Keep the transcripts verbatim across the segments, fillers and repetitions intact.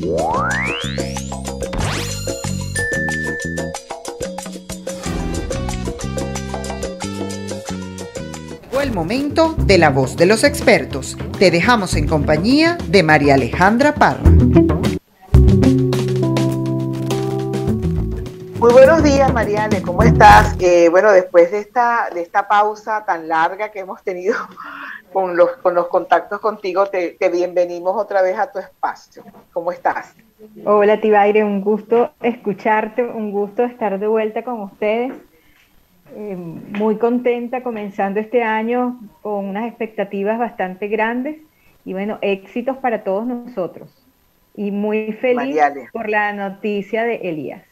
Llegó el momento de la voz de los expertos. Te dejamos en compañía de María Alejandra Parra. Muy buenos días, Mariale, ¿cómo estás? Eh, bueno, después de esta, de esta pausa tan larga que hemos tenido con los, con los contactos contigo, te, te bienvenimos otra vez a tu espacio. ¿Cómo estás? Hola, Tibaire, un gusto escucharte, un gusto estar de vuelta con ustedes. Eh, muy contenta comenzando este año con unas expectativas bastante grandes y bueno, éxitos para todos nosotros. Y muy feliz, Mariale, por la noticia de Elías.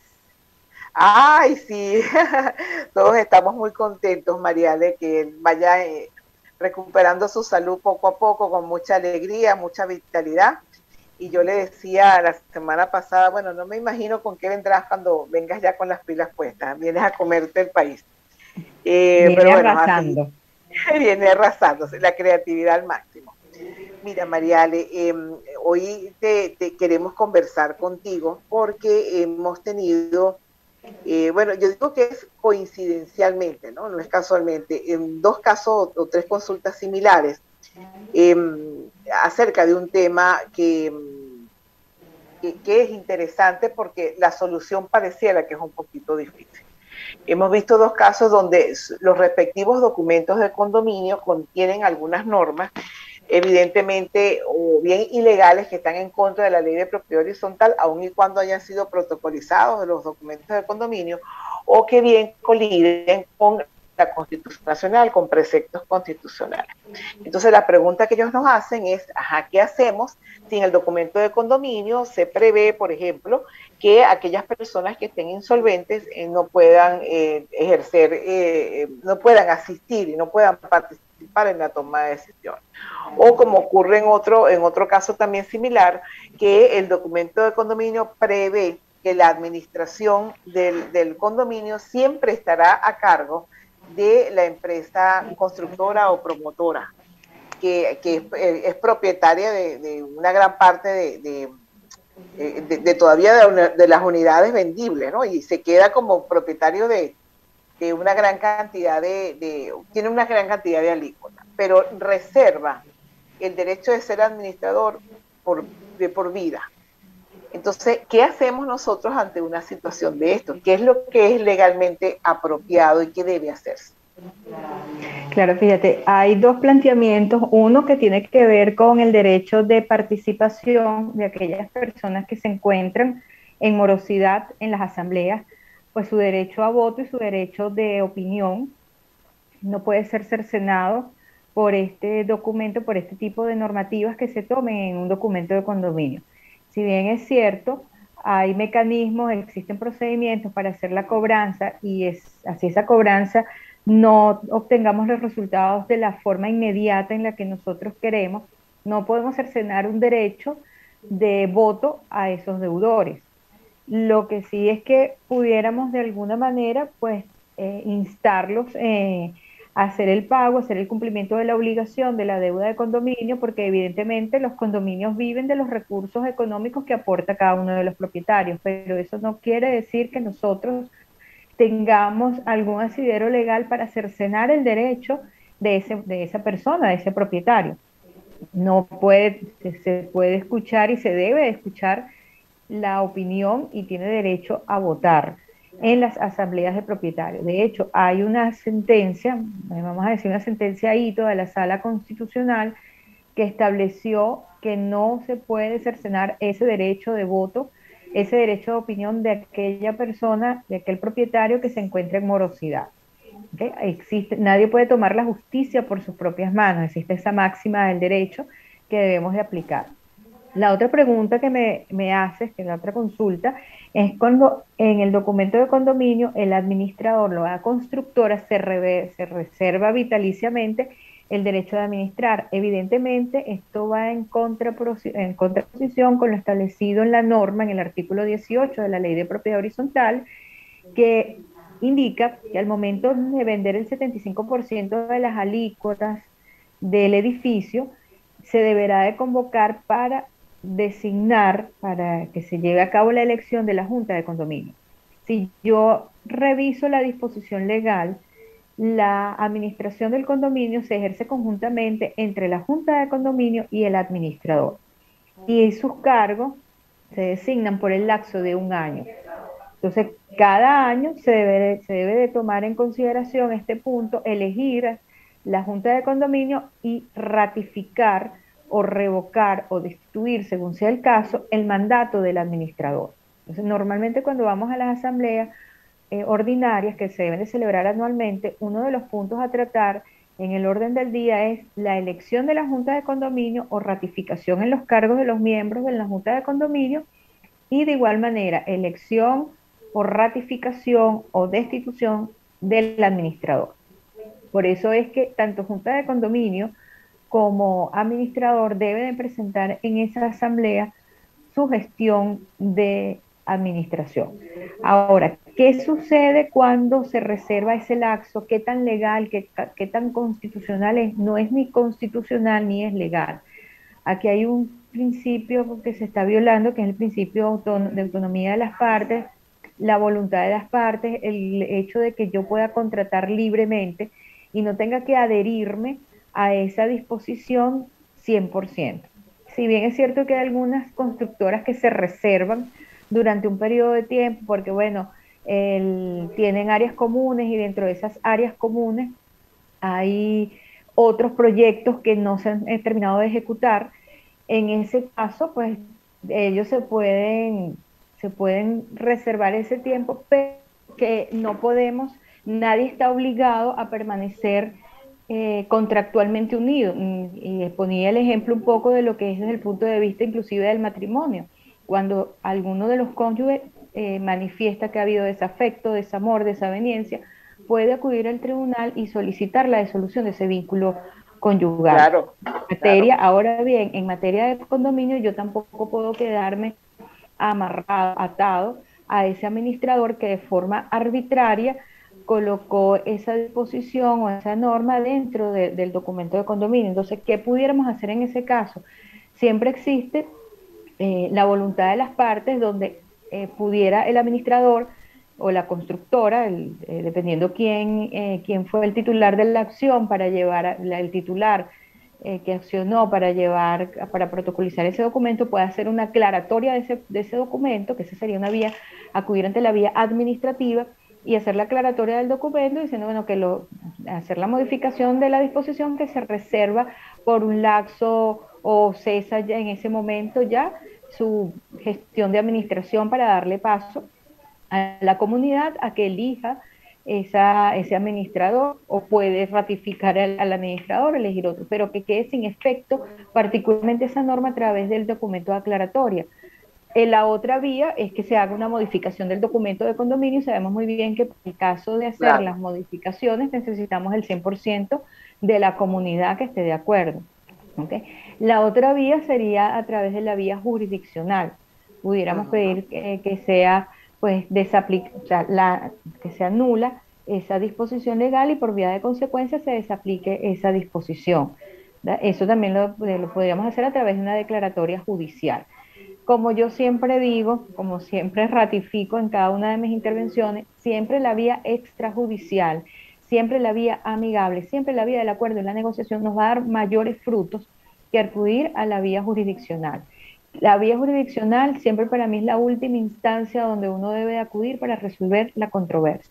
Ay, sí, todos estamos muy contentos, María, de que él vaya eh, recuperando su salud poco a poco, con mucha alegría, mucha vitalidad. Y yo le decía la semana pasada, bueno, no me imagino con qué vendrás cuando vengas ya con las pilas puestas, vienes a comerte el país. Eh, viene pero bueno, arrasando. Así, viene arrasando, la creatividad al máximo. Mira, Mariale, eh, hoy te, te queremos conversar contigo porque hemos tenido... Eh, bueno, yo digo que es coincidencialmente, ¿no? No es casualmente, en dos casos o tres consultas similares eh, acerca de un tema que, que, que es interesante porque la solución pareciera que es un poquito difícil. Hemos visto dos casos donde los respectivos documentos de condominio contienen algunas normas, evidentemente, o bien ilegales, que están en contra de la Ley de Propiedad Horizontal, aun y cuando hayan sido protocolizados los documentos de condominio, o que bien coliden con la Constitución Nacional, con preceptos constitucionales. Entonces, la pregunta que ellos nos hacen es, ajá, ¿qué hacemos si en el documento de condominio se prevé, por ejemplo, que aquellas personas que estén insolventes eh, no puedan eh, ejercer, eh, no puedan asistir y no puedan participar en la toma de decisiones? O como ocurre en otro, en otro caso también similar, que el documento de condominio prevé que la administración del, del condominio siempre estará a cargo de la empresa constructora o promotora, que, que es, es propietaria de, de una gran parte de, de De, de, de todavía de, de las unidades vendibles, ¿no? Y se queda como propietario de, de una gran cantidad de, de... tiene una gran cantidad de alícuotas, pero reserva el derecho de ser administrador por, de por vida. Entonces, ¿qué hacemos nosotros ante una situación de esto? ¿Qué es lo que es legalmente apropiado y qué debe hacerse? Claro, fíjate, hay dos planteamientos, uno que tiene que ver con el derecho de participación de aquellas personas que se encuentran en morosidad en las asambleas, pues su derecho a voto y su derecho de opinión no puede ser cercenado por este documento, por este tipo de normativas que se tomen en un documento de condominio. Si bien es cierto, hay mecanismos, existen procedimientos para hacer la cobranza y es así esa cobranza no obtengamos los resultados de la forma inmediata en la que nosotros queremos, no podemos cercenar un derecho de voto a esos deudores. Lo que sí es que pudiéramos de alguna manera pues eh, instarlos eh, a hacer el pago, a hacer el cumplimiento de la obligación de la deuda de condominio, porque evidentemente los condominios viven de los recursos económicos que aporta cada uno de los propietarios, pero eso no quiere decir que nosotros tengamos algún asidero legal para cercenar el derecho de, ese, de esa persona, de ese propietario. No puede, se puede escuchar y se debe escuchar la opinión y tiene derecho a votar en las asambleas de propietarios. De hecho, hay una sentencia, vamos a decir una sentencia hito de la Sala Constitucional que estableció que no se puede cercenar ese derecho de voto, ese derecho de opinión de aquella persona, de aquel propietario que se encuentra en morosidad. ¿Okay? Existe, nadie puede tomar la justicia por sus propias manos, existe esa máxima del derecho que debemos de aplicar. La otra pregunta que me, me haces, que la otra consulta, es cuando en el documento de condominio el administrador, la constructora, se, reve, se reserva vitaliciamente el derecho de administrar. Evidentemente, esto va en, contra, en contraposición con lo establecido en la norma, en el artículo dieciocho de la Ley de Propiedad Horizontal, que indica que al momento de vender el setenta y cinco por ciento de las alícuotas del edificio, se deberá de convocar para designar para que se lleve a cabo la elección de la Junta de Condominio. Si yo reviso la disposición legal, la administración del condominio se ejerce conjuntamente entre la Junta de Condominio y el administrador. Y sus cargos se designan por el lapso de un año. Entonces, cada año se debe, se debe de tomar en consideración este punto, elegir la Junta de Condominio y ratificar o revocar o destituir, según sea el caso, el mandato del administrador. Entonces, normalmente cuando vamos a las asambleas eh, ordinarias que se deben de celebrar anualmente, uno de los puntos a tratar en el orden del día es la elección de la Junta de Condominio o ratificación en los cargos de los miembros de la Junta de Condominio y de igual manera elección o ratificación o destitución del administrador. Por eso es que tanto Junta de Condominio como administrador deben presentar en esa asamblea su gestión de administración. Ahora, ¿qué sucede cuando se reserva ese lapso? ¿Qué tan legal, qué, qué tan constitucional es? No es ni constitucional ni es legal. Aquí hay un principio que se está violando, que es el principio de autonomía de las partes, la voluntad de las partes, el hecho de que yo pueda contratar libremente y no tenga que adherirme a esa disposición cien por ciento. Si bien es cierto que hay algunas constructoras que se reservan durante un periodo de tiempo, porque bueno, el, tienen áreas comunes y dentro de esas áreas comunes hay otros proyectos que no se han terminado de ejecutar, en ese caso pues ellos se pueden, se pueden reservar ese tiempo, pero que no podemos, nadie está obligado a permanecer Eh, contractualmente unido. Y ponía el ejemplo un poco de lo que es desde el punto de vista inclusive del matrimonio, cuando alguno de los cónyuges eh, manifiesta que ha habido desafecto, desamor, desaveniencia, puede acudir al tribunal y solicitar la disolución de ese vínculo conyugal. Claro, materia, claro. Ahora bien, en materia de condominio yo tampoco puedo quedarme amarrado, atado a ese administrador que de forma arbitraria colocó esa disposición o esa norma dentro de, del documento de condominio. Entonces, ¿qué pudiéramos hacer en ese caso? Siempre existe eh, la voluntad de las partes donde eh, pudiera el administrador o la constructora, el, eh, dependiendo quién, eh, quién fue el titular de la acción para llevar, a, la, el titular eh, que accionó para llevar, para protocolizar ese documento, puede hacer una aclaratoria de ese, de ese documento, que esa sería una vía, acudir ante la vía administrativa, y hacer la aclaratoria del documento diciendo, bueno, que lo, hacer la modificación de la disposición que se reserva por un lapso o cesa ya en ese momento ya su gestión de administración para darle paso a la comunidad a que elija esa, ese administrador, o puede ratificar al, al administrador, elegir otro, pero que quede sin efecto particularmente esa norma a través del documento de aclaratoria. La otra vía es que se haga una modificación del documento de condominio. Sabemos muy bien que en el caso de hacer claro. las modificaciones necesitamos el cien por ciento de la comunidad que esté de acuerdo. ¿Okay? La otra vía sería a través de la vía jurisdiccional. Pudiéramos Ajá. pedir que, que sea pues desaplica, o sea, la, que se anula esa disposición legal y por vía de consecuencia se desaplique esa disposición. ¿Verdad? Eso también lo, lo podríamos hacer a través de una declaratoria judicial. Como yo siempre digo, como siempre ratifico en cada una de mis intervenciones, siempre la vía extrajudicial, siempre la vía amigable, siempre la vía del acuerdo y la negociación nos va a dar mayores frutos que acudir a la vía jurisdiccional. La vía jurisdiccional siempre para mí es la última instancia donde uno debe acudir para resolver la controversia.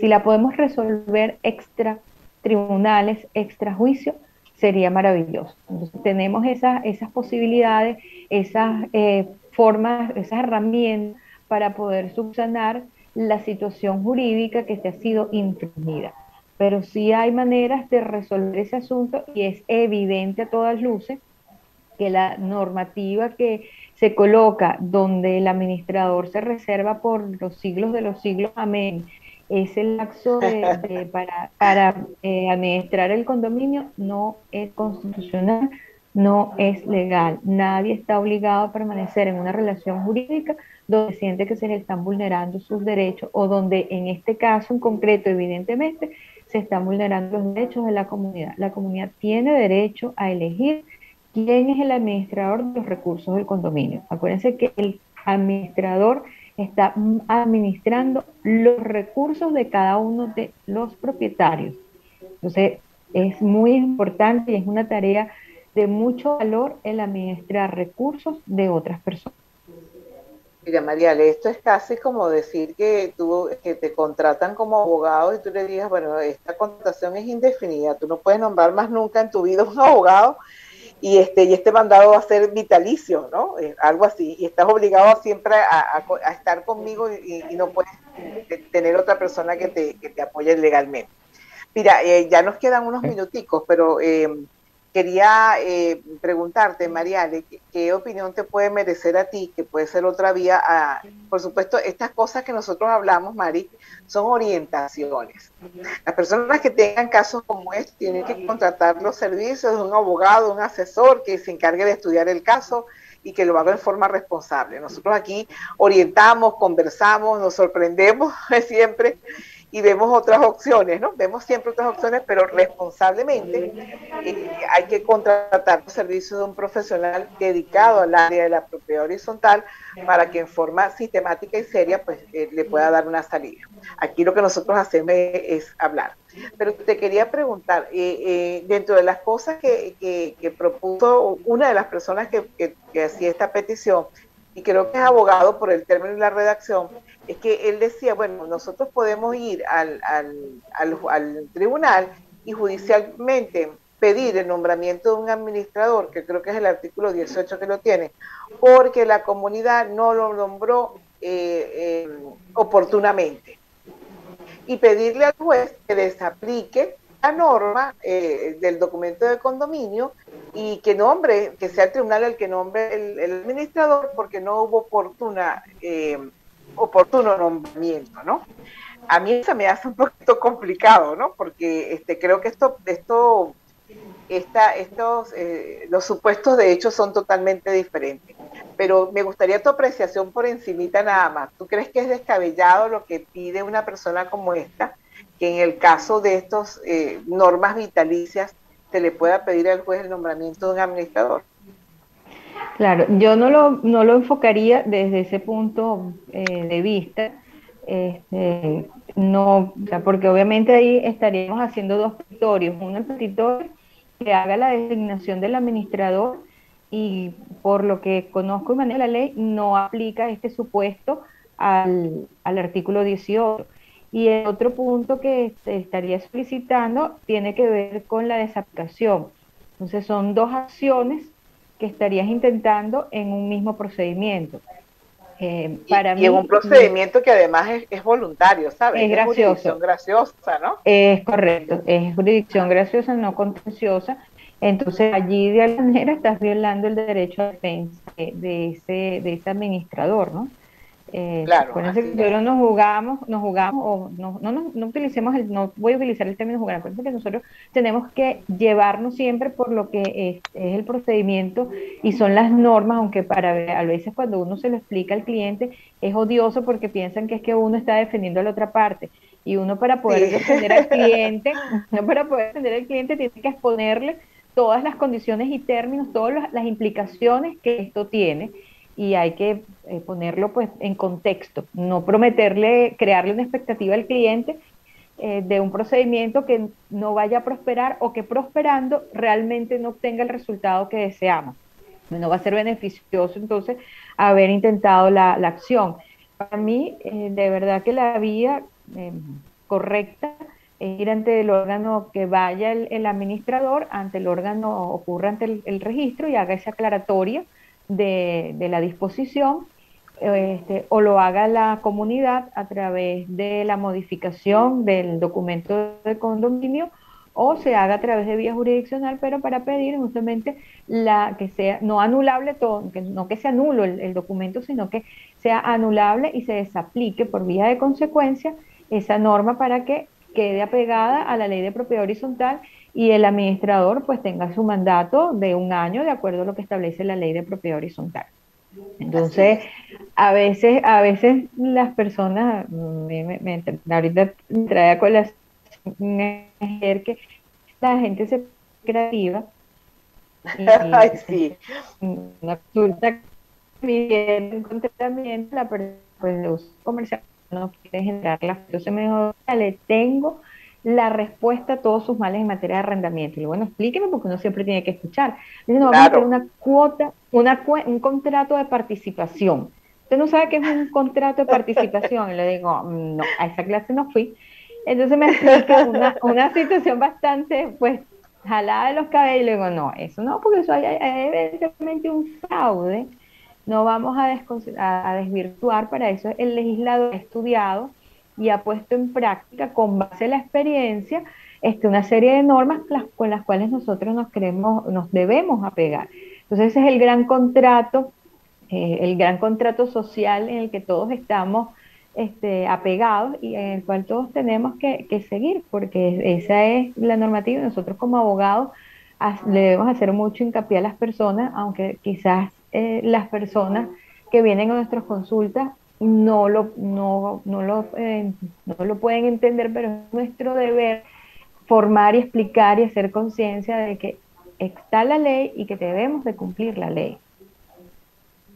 Si la podemos resolver extra tribunales, extra juicio, sería maravilloso. Entonces tenemos esas, esas posibilidades, esas eh, formas, esas herramientas para poder subsanar la situación jurídica que te ha sido infringida. Pero sí hay maneras de resolver ese asunto y es evidente a todas luces que la normativa que se coloca donde el administrador se reserva por los siglos de los siglos, amén, es el lapso de, de, para, para eh, administrar el condominio, no es constitucional, no es legal. Nadie está obligado a permanecer en una relación jurídica donde siente que se le están vulnerando sus derechos o donde en este caso en concreto evidentemente se están vulnerando los derechos de la comunidad. La comunidad tiene derecho a elegir ¿Quién es el administrador de los recursos del condominio? Acuérdense que el administrador está administrando los recursos de cada uno de los propietarios. Entonces, es muy importante y es una tarea de mucho valor el administrar recursos de otras personas. Mira, Mariale, esto es casi como decir que tú que te contratan como abogado y tú le digas, bueno, esta contratación es indefinida, tú no puedes nombrar más nunca en tu vida un abogado y este y este mandado va a ser vitalicio, ¿no? Algo así, y estás obligado siempre a, a, a estar conmigo y, y no puedes tener otra persona que te, que te apoye legalmente. Mira, eh, ya nos quedan unos minuticos, pero eh, quería eh, preguntarte, Mariale, ¿qué, ¿qué opinión te puede merecer a ti? Que puede ser otra vía. A, por supuesto, estas cosas que nosotros hablamos, Mari, son orientaciones. Las personas que tengan casos como este tienen que contratar los servicios de un abogado, un asesor que se encargue de estudiar el caso y que lo haga en forma responsable. Nosotros aquí orientamos, conversamos, nos sorprendemos siempre y vemos otras opciones, ¿no? Vemos siempre otras opciones, pero responsablemente eh, hay que contratar los servicios de un profesional dedicado al área de la propiedad horizontal para que en forma sistemática y seria pues eh, le pueda dar una salida. Aquí lo que nosotros hacemos es, es hablar. Pero te quería preguntar, eh, eh, dentro de las cosas que, que, que propuso una de las personas que, que, que hacía esta petición, y creo que es abogado por el término de la redacción, es que él decía, bueno, nosotros podemos ir al, al, al, al tribunal y judicialmente pedir el nombramiento de un administrador, que creo que es el artículo dieciocho que lo tiene, porque la comunidad no lo nombró eh, eh, oportunamente. Y pedirle al juez que desaplique la norma eh, del documento de condominio y que nombre, que sea el tribunal el que nombre el, el administrador, porque no hubo oportuna eh, oportuno nombramiento, ¿no? A mí eso me hace un poquito complicado, ¿no? Porque este creo que esto esto esta estos eh, los supuestos de hecho son totalmente diferentes. Pero me gustaría tu apreciación por encimita nada más. ¿Tú crees que es descabellado lo que pide una persona como esta, que en el caso de estas eh, normas vitalicias se le pueda pedir al juez el nombramiento de un administrador? Claro, yo no lo, no lo enfocaría desde ese punto eh, de vista, eh, eh, no, porque obviamente ahí estaríamos haciendo dos petitorios, uno el petitorio que haga la designación del administrador y por lo que conozco y manejo la ley no aplica este supuesto al, al artículo dieciocho. Y el otro punto que estaría solicitando tiene que ver con la desaplicación. Entonces son dos acciones que estarías intentando en un mismo procedimiento. Eh, y, para y mí, en un procedimiento que además es, es voluntario, ¿sabes? Es, es jurisdicción graciosa, ¿no? Es correcto, es jurisdicción graciosa, no contenciosa. Entonces allí de alguna manera estás violando el derecho a defensa de ese, de ese administrador, ¿no? Eh, claro, acuérdense que nosotros nos jugamos, nos jugamos o no, no, no, no utilicemos el, no voy a utilizar el término jugar, acuérdense que nosotros tenemos que llevarnos siempre por lo que es, es el procedimiento y son las normas, aunque para a veces cuando uno se lo explica al cliente es odioso porque piensan que es que uno está defendiendo a la otra parte y uno para poder sí. defender al cliente, uno para poder defender al cliente tiene que exponerle todas las condiciones y términos, todas las implicaciones que esto tiene. Y hay que eh, ponerlo pues en contexto, no prometerle, crearle una expectativa al cliente eh, de un procedimiento que no vaya a prosperar o que prosperando realmente no obtenga el resultado que deseamos. No va a ser beneficioso entonces haber intentado la, la acción. Para mí, eh, de verdad que la vía eh, correcta es ir ante el órgano que vaya el, el administrador, ante el órgano, ocurra ante el, el registro y haga esa aclaratoria De, de la disposición este, o lo haga la comunidad a través de la modificación del documento de condominio o se haga a través de vía jurisdiccional, pero para pedir justamente la que sea no anulable todo, que no que se anule el, el documento, sino que sea anulable y se desaplique por vía de consecuencia esa norma para que quede apegada a la ley de propiedad horizontal y el administrador pues tenga su mandato de un año de acuerdo a lo que establece la ley de propiedad horizontal. Entonces, a veces a veces las personas, me, me, me, ahorita trae a colación que la gente se creativa Ay, sí. Una consulta bien también la persona, pues de uso comercial no quiere generar la se mejor, le tengo la respuesta a todos sus males en materia de arrendamiento. Y bueno, explíqueme porque uno siempre tiene que escuchar. Dice, no, claro. Vamos a hacer una cuota, una cu un contrato de participación. Usted no sabe qué es un contrato de participación. Y le digo, no, a esa clase no fui. Entonces me explica una, una situación bastante, pues, jalada de los cabellos. Y le digo, no, eso no, porque eso hay, hay evidentemente un fraude. No vamos a, a, a desvirtuar, para eso el legislador ha estudiado y ha puesto en práctica, con base a la experiencia, este, una serie de normas con las cuales nosotros nos queremos, nos debemos apegar. Entonces ese es el gran contrato, eh, el gran contrato social en el que todos estamos este, apegados y en el cual todos tenemos que, que seguir, porque esa es la normativa. Nosotros como abogados le debemos hacer mucho hincapié a las personas, aunque quizás eh, las personas que vienen a nuestras consultas no lo, no, no, lo, eh, no lo pueden entender, pero es nuestro deber formar y explicar y hacer conciencia de que está la ley y que debemos de cumplir la ley.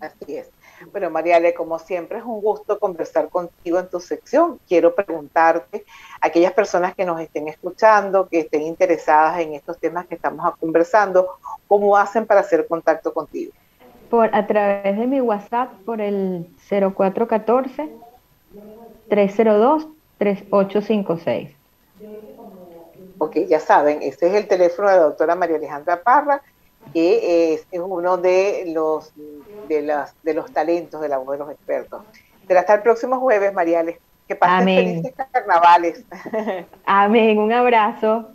Así es. Bueno, María Ale, como siempre es un gusto conversar contigo en tu sección. Quiero preguntarte, aquellas personas que nos estén escuchando, que estén interesadas en estos temas que estamos conversando, ¿cómo hacen para hacer contacto contigo? Por, a través de mi WhatsApp, por el cero cuatro uno cuatro, tres cero dos, tres ocho cinco seis. Ok, ya saben, este es el teléfono de la doctora María Alejandra Parra, que es, es uno de los, de, las, de los talentos de la voz de los expertos. Será hasta el próximo jueves, María Ale. Que pasen felices carnavales. Amén, un abrazo.